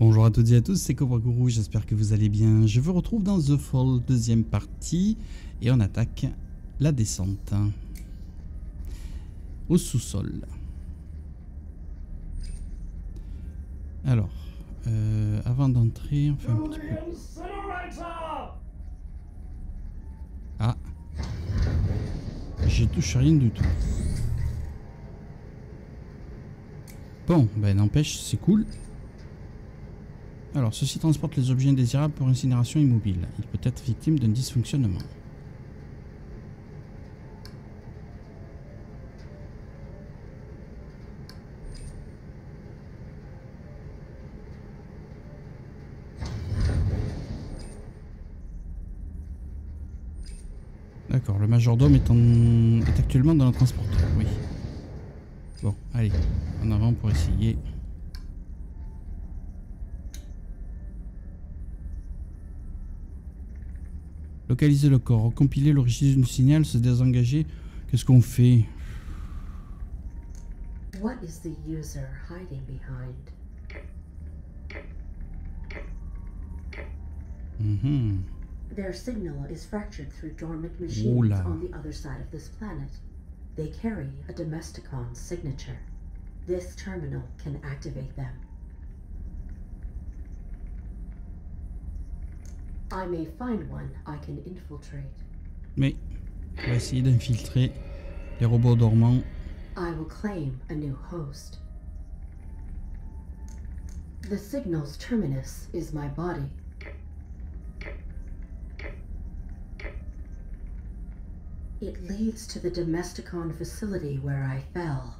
Bonjour à toutes et à tous, c'est Cobra Guru, j'espère que vous allez bien. Je vous retrouve dans The Fall, deuxième partie, et on attaque la descente au sous-sol. Alors, avant d'entrer, on fait un petit peu... Ah, j'y touche rien du tout. Bon, ben n'empêche, c'est cool. Alors, ceci transporte les objets indésirables pour incinération immobile. Il peut être victime d'un dysfonctionnement. D'accord, le majordome est actuellement dans le transporteur, oui. Bon, allez, en avant pour essayer... Localiser le corps, recompiler l'origine du signal, se désengager. Qu'est-ce qu'on fait? What is the user hiding behind? Their signal is fractured through dormant machines on the other side of this planet. They carry a Domesticon signature. This terminal can activate them. I may find one I can infiltrate. Mais on va essayer d'infiltrer les robots dormants. I will claim a new host. The signal's terminus is my body. It leads to the Domesticon facility where I fell.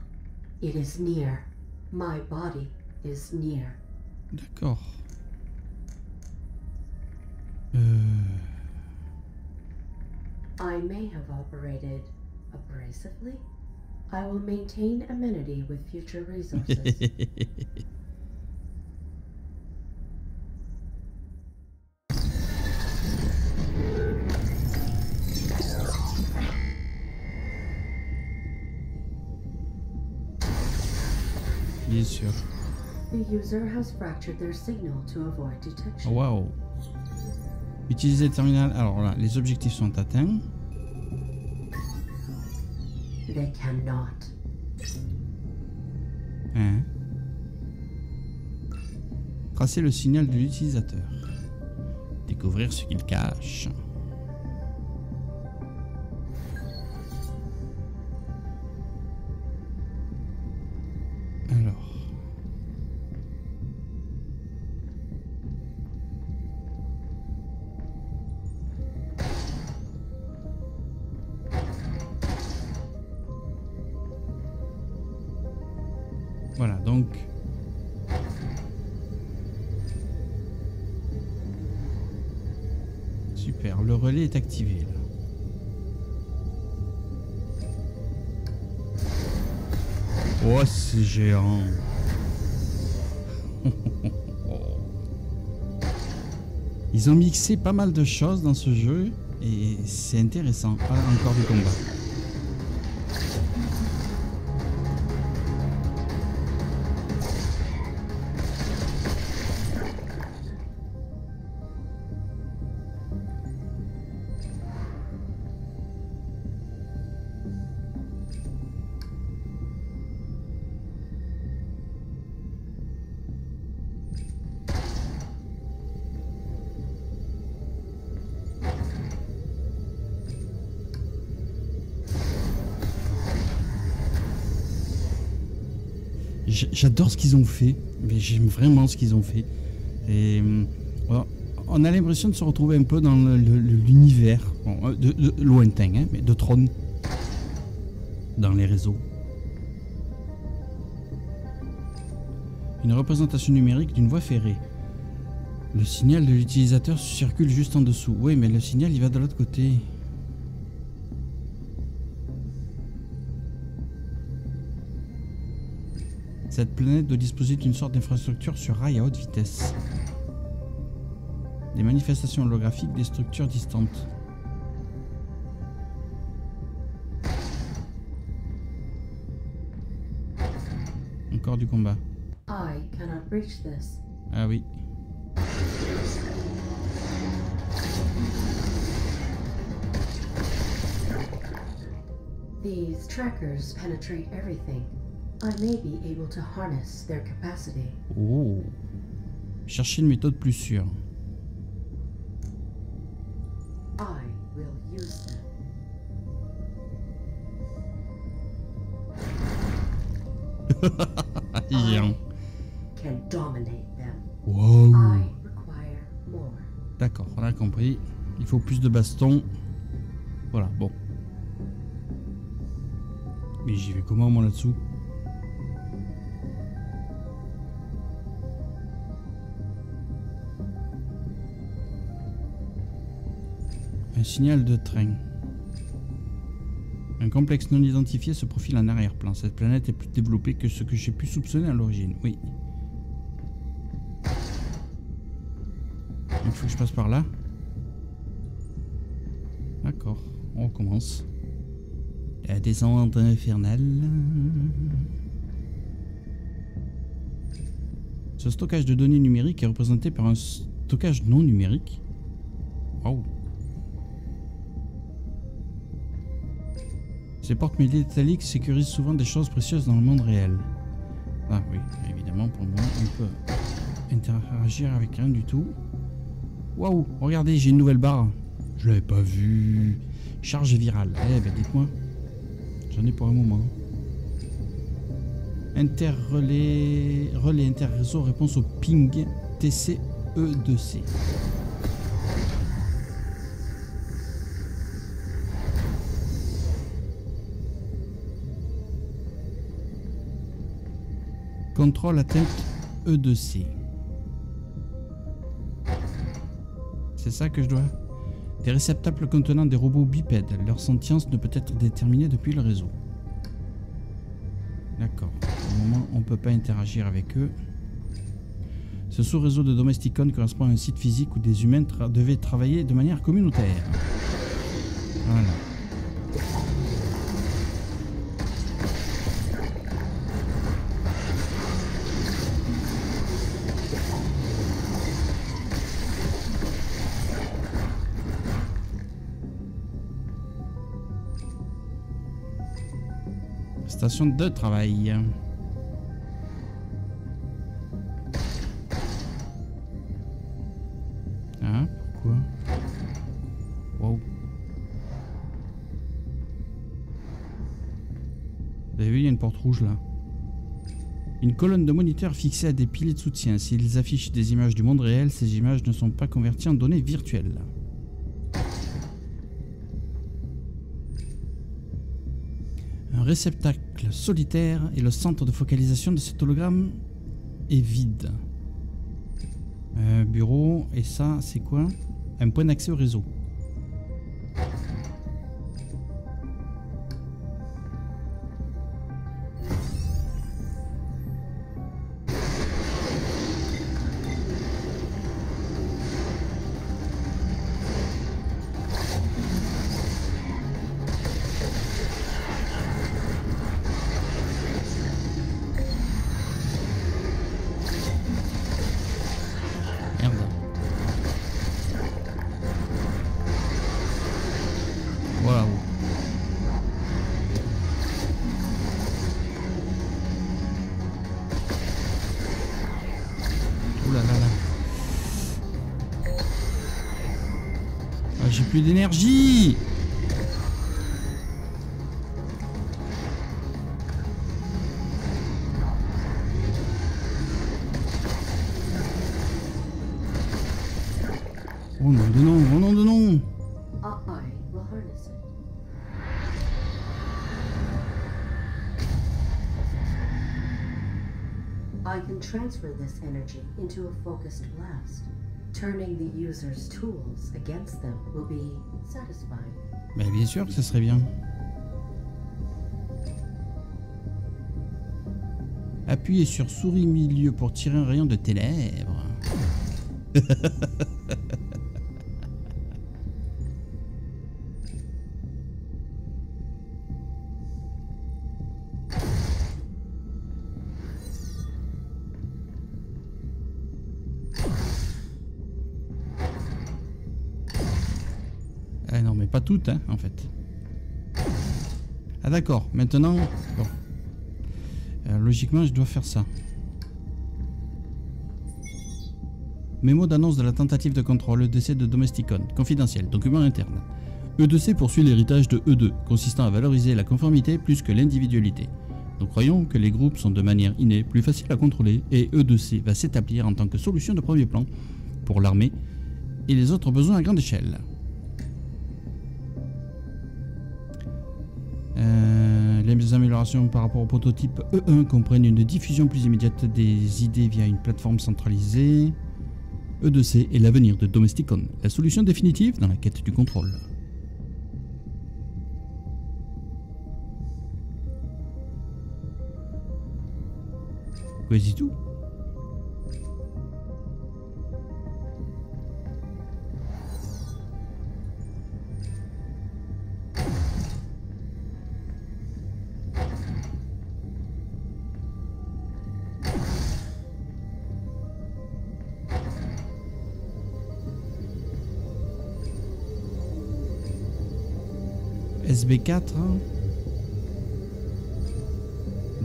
It is near. My body is near. D'accord. I may have operated abrasively. I will maintain amenity with future resources. Bien sûr. The user has fractured their signal to avoid detection. Oh, wow. Utiliser le terminal. Alors là, les objectifs sont atteints. They cannot. Hein? Tracer le signal de l'utilisateur. Découvrir ce qu'il cache. Alors. Voilà, donc... Super, le relais est activé, là. Oh, c'est géant. Ils ont mixé pas mal de choses dans ce jeu, et c'est intéressant. Ah, encore du combat. J'adore ce qu'ils ont fait, mais j'aime vraiment ce qu'ils ont fait. Et, alors, on a l'impression de se retrouver un peu dans l'univers, bon, de lointain, hein, mais de Tron, dans les réseaux. Une représentation numérique d'une voie ferrée. Le signal de l'utilisateur circule juste en dessous. Oui, mais le signal, il va de l'autre côté. Cette planète doit disposer d'une sorte d'infrastructure sur rail à haute vitesse. Des manifestations holographiques des structures distantes. Encore du combat. I cannot reach this. Ah oui. These trackers penetrate everything. I may be able to harness their capacity. Oh. Chercher une méthode plus sûre. I will use them. I can dominate them. Wow. I require more. D'accord, on a compris. Il faut plus de bastons. Voilà, bon. Mais j'y vais comment moi là-dessous? Un signal de train. Un complexe non identifié se profile en arrière-plan. Cette planète est plus développée que ce que j'ai pu soupçonner à l'origine. Oui. Il faut que je passe par là. D'accord. On recommence. La descente infernale. Ce stockage de données numériques est représenté par un stockage non numérique. Waouh. Ces portes métalliques sécurisent souvent des choses précieuses dans le monde réel. Ah oui, évidemment, pour moi, on peut interagir avec rien du tout. Waouh, regardez, j'ai une nouvelle barre. Je l'avais pas vue. Charge virale. Eh ben, dites-moi. J'en ai pour un moment. Interrelais. Relais interréseau, réponse au ping TC E2C. Contrôle atteinte E2C. C'est ça que je dois. Des réceptacles contenant des robots bipèdes. Leur sentience ne peut être déterminée depuis le réseau. D'accord. Pour le moment, on ne peut pas interagir avec eux. Ce sous-réseau de Domesticon correspond à un site physique où des humains devaient travailler de manière communautaire. Voilà. Station de travail. Ah, pourquoi? Wow. Vous avez vu, il y a une porte rouge là. Une colonne de moniteurs fixée à des piliers de soutien. S'ils affichent des images du monde réel, ces images ne sont pas converties en données virtuelles. Un réceptacle solitaire et le centre de focalisation de cet hologramme est vide. Bureau, et ça c'est quoi? Un point d'accès au réseau. J'ai plus d'énergie. Oh non de non, oh non de non. I can transfer this energy into a focused blast. Turning the user's tools against them will be satisfying. Ben bien sûr que ce serait bien. Appuyez sur souris milieu pour tirer un rayon de tes lèvres. non, mais pas toutes, hein, en fait. Ah d'accord, maintenant... Bon. Logiquement, je dois faire ça. Mémo d'annonce de la tentative de contrôle, le décès de Domesticon, confidentiel, document interne. E2C poursuit l'héritage de E2, consistant à valoriser la conformité plus que l'individualité. Nous croyons que les groupes sont de manière innée plus faciles à contrôler et E2C va s'établir en tant que solution de premier plan pour l'armée et les autres besoins à grande échelle. Les améliorations par rapport au prototype E1 comprennent une diffusion plus immédiate des idées via une plateforme centralisée. E2C est l'avenir de Domesticon, la solution définitive dans la quête du contrôle. Quasi tout. SB4,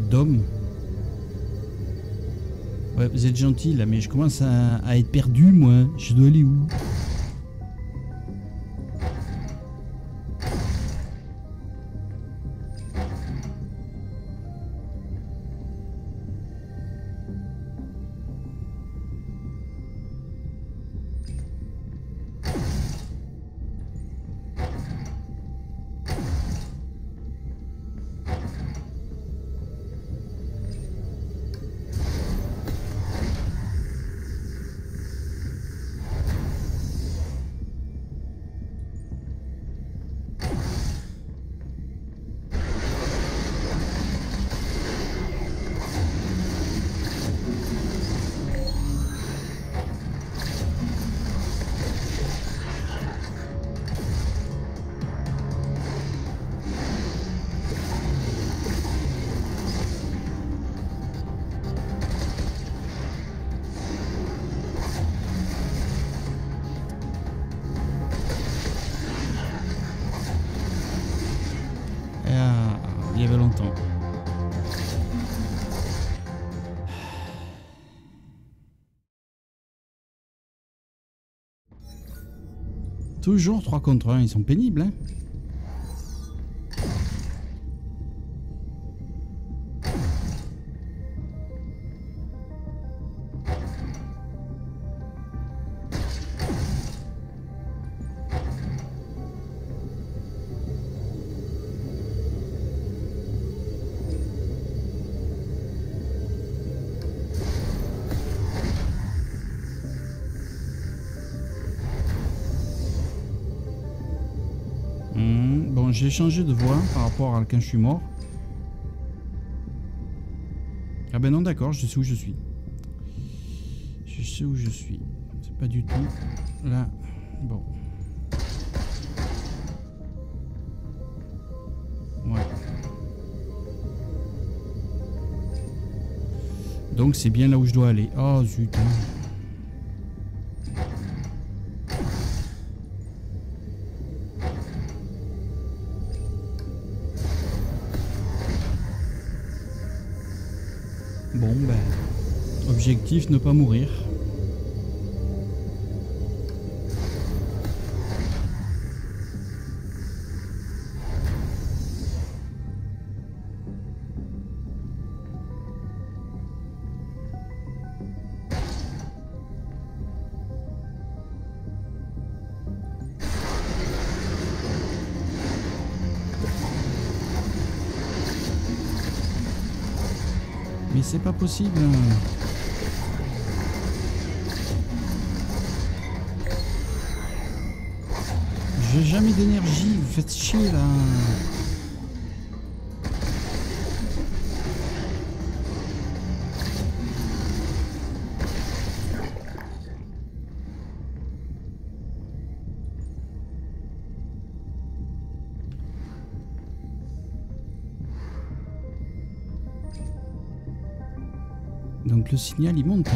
Dom. Ouais, vous êtes gentil là, mais je commence à être perdu, moi. Je dois aller où? Toujours 3 contre 1, ils sont pénibles, hein. J'ai changé de voix par rapport à quand je suis mort. Ah ben non, d'accord, je sais où je suis. Je sais où je suis. C'est pas du tout là. Bon. Ouais. Donc c'est bien là où je dois aller. Oh zut. Bon ben, objectif, ne pas mourir. C'est pas possible. J'ai jamais d'énergie, vous faites chier là. Donc le signal il monte.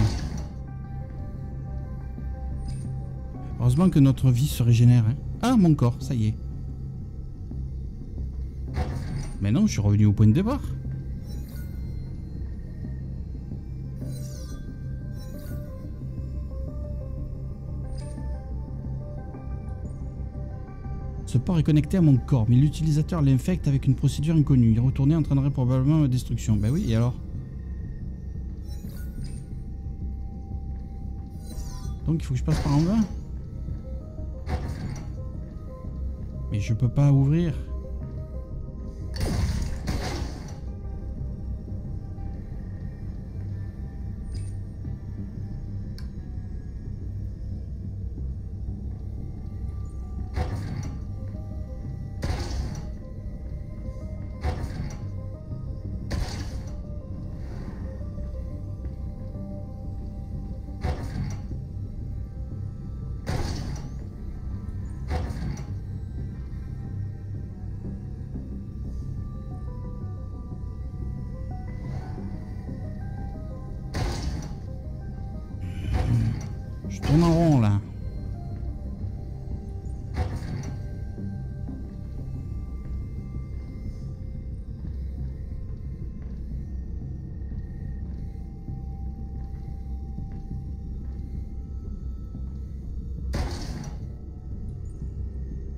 Heureusement que notre vie se régénère, hein. Ah, mon corps, ça y est. Mais non, je suis revenu au point de départ. Ce port est connecté à mon corps, mais l'utilisateur l'infecte avec une procédure inconnue. Y retourner entraînerait probablement ma destruction. Bah oui, et alors? Donc il faut que je passe par en bas. Mais je peux pas ouvrir.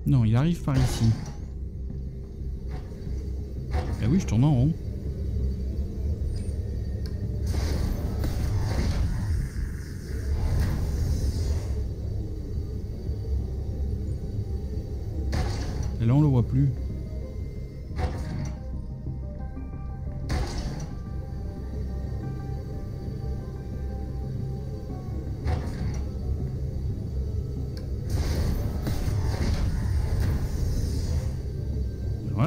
Non, il arrive par ici. Ah oui, je tourne en rond. Et là, on le voit plus.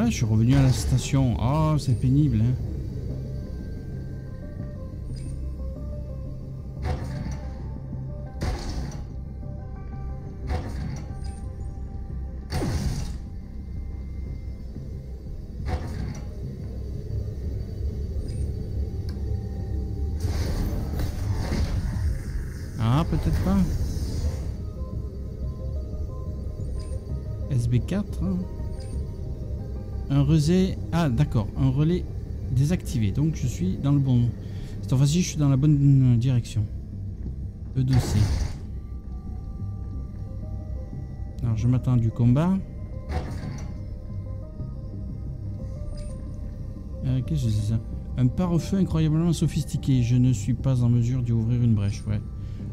Je suis revenu à la station. Oh, c'est pénible, hein. Ah, peut-être pas. SB4, hein. Un relais, ah d'accord, un relais désactivé, donc je suis dans le bon, cette fois-ci je suis dans la bonne direction. E2C. Alors je m'attends du combat. Qu'est-ce que c'est ça? Un pare-feu incroyablement sophistiqué, je ne suis pas en mesure d'y ouvrir une brèche, ouais.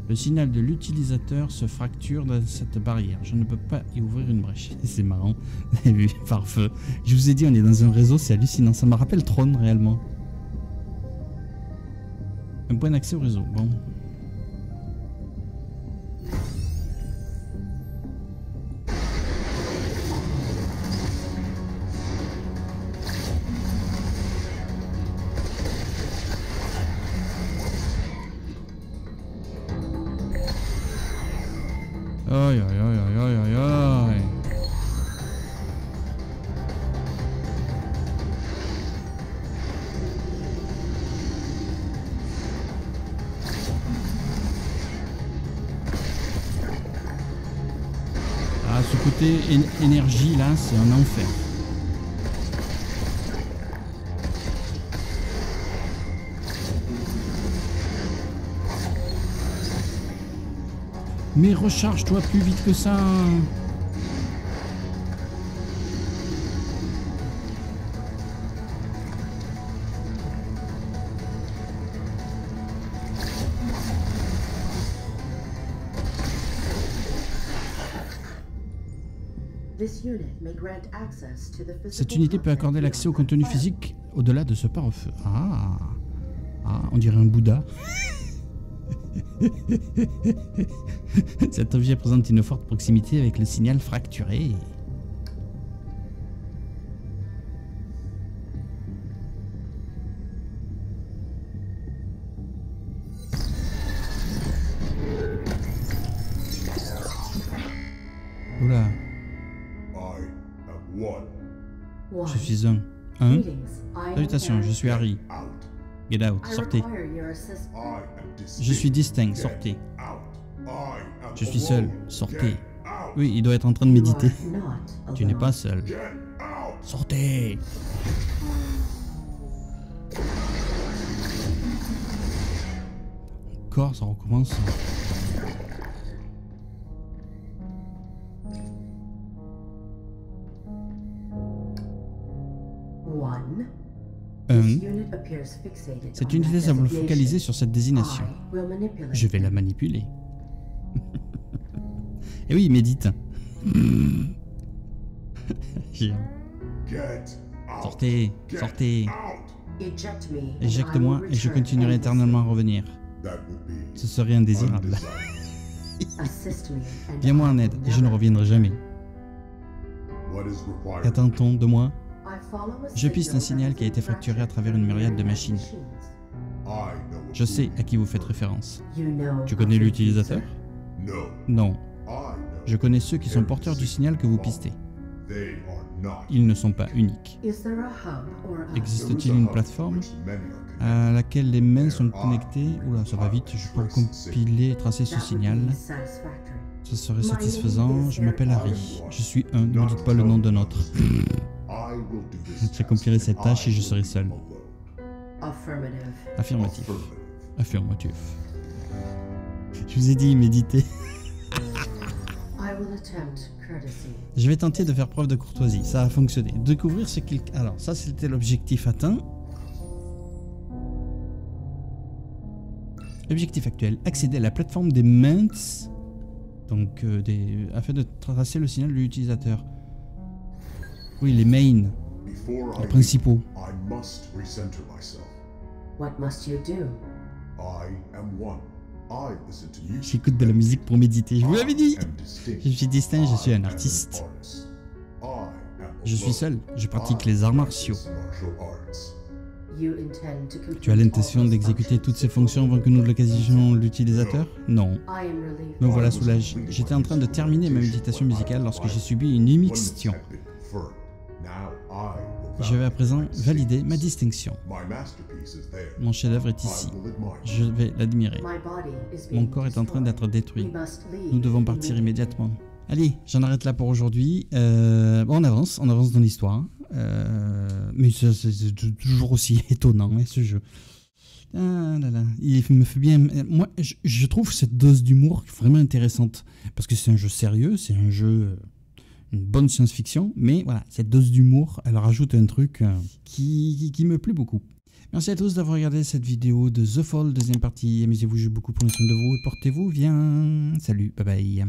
Le signal de l'utilisateur se fracture dans cette barrière. Je ne peux pas y ouvrir une brèche. C'est marrant. Vous avez vu, par feu. Je vous ai dit, on est dans un réseau, c'est hallucinant. Ça me rappelle Tron, réellement. Un point d'accès au réseau. Bon. Aïe, aïe, aïe, aïe, aïe, aïe. Ah, ce côté énergie là, c'est un enfer. Mais recharge-toi plus vite que ça. Cette unité peut accorder l'accès au contenu physique au-delà de ce pare-feu. Ah. Ah, on dirait un Bouddha. Cet objet présente une forte proximité avec le signal fracturé. Oula. Je suis un. Un. Salutations, je suis Harry. Get out, sortez. Je suis distinct, sortez. Je suis seul, sortez. Oui, il doit être en train de méditer. Tu n'es pas seul. Sortez! Encore, ça recommence. Cette unité semble focalisée sur cette désignation. Je vais la manipuler. Eh oui, médite. Sortez, sortez. Éjecte-moi et je continuerai éternellement à revenir. Ce serait indésirable. Viens-moi en aide et je ne reviendrai jamais. Qu'attend-on de moi? Je piste un signal qui a été fracturé à travers une myriade de machines. Je sais à qui vous faites référence. Tu connais l'utilisateur? Non. Je connais ceux qui sont porteurs du signal que vous pistez. Ils ne sont pas uniques. Existe-t-il une plateforme à laquelle les mains sont connectées? Oula, ça va vite, je pourrais compiler et tracer ce signal. Ce serait satisfaisant. Je m'appelle Harry. Je suis un, ne me dites pas le nom d'un autre. J'accomplirai cette tâche et je serai seul. Affirmatif. Affirmatif. Je vous ai dit, méditez. Je vais tenter de faire preuve de courtoisie. Ça a fonctionné. Découvrir ce qu'il... Alors, ça, c'était l'objectif atteint. Objectif actuel. Accéder à la plateforme des mains. Donc, afin de tracer le signal de l'utilisateur. Oui, les mains, les principaux. J'écoute de la musique pour méditer, je vous l'avais dit. Je suis distinct, je suis un artiste. Je suis seul, je pratique les arts martiaux. Tu as l'intention d'exécuter toutes ces fonctions avant que nous localisions l'utilisateur? Non. Me voilà soulagé. J'étais en train de terminer ma méditation musicale lorsque j'ai subi une immixtion. Je vais à présent valider ma distinction. Mon chef-d'œuvre est ici. Je vais l'admirer. Mon corps est en train d'être détruit. Nous devons partir immédiatement. Allez, j'en arrête là pour aujourd'hui. On avance dans l'histoire. Mais c'est toujours aussi étonnant, hein, ce jeu. Ah là là, il me fait bien... Moi, je trouve cette dose d'humour vraiment intéressante. Parce que c'est un jeu sérieux, c'est un jeu... Une bonne science-fiction, mais voilà, cette dose d'humour, elle rajoute un truc qui me plaît beaucoup. Merci à tous d'avoir regardé cette vidéo de The Fall, deuxième partie. Amusez-vous, jouez beaucoup, prenez soin de vous et portez-vous bien. Salut, bye bye.